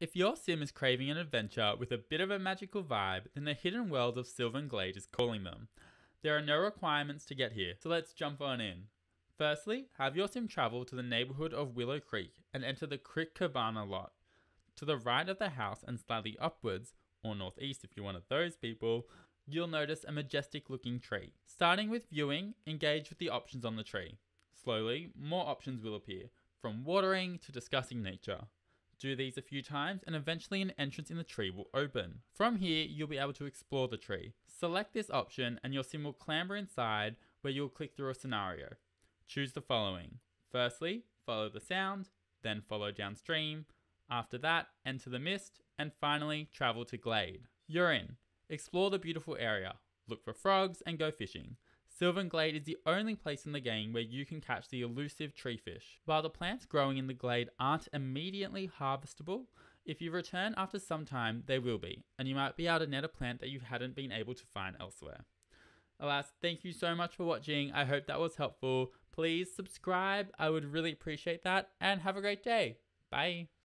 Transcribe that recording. If your sim is craving an adventure with a bit of a magical vibe, then the hidden world of Sylvan Glade is calling them. There are no requirements to get here, so let's jump on in. Firstly, have your sim travel to the neighbourhood of Willow Creek and enter the Creek Cabana lot. To the right of the house and slightly upwards, or northeast if you're one of those people, you'll notice a majestic looking tree. Starting with viewing, engage with the options on the tree. Slowly, more options will appear, from watering to discussing nature. Do these a few times and eventually an entrance in the tree will open. From here, you'll be able to explore the tree. Select this option and your sim will clamber inside where you'll click through a scenario. Choose the following. Firstly, follow the sound, then follow downstream. After that, enter the mist and finally travel to Glade. You're in. Explore the beautiful area, look for frogs and go fishing. Sylvan Glade is the only place in the game where you can catch the elusive treefish. While the plants growing in the glade aren't immediately harvestable, if you return after some time they will be, and you might be able to net a plant that you hadn't been able to find elsewhere. Alas, thank you so much for watching. I hope that was helpful. Please subscribe, I would really appreciate that, and have a great day. Bye.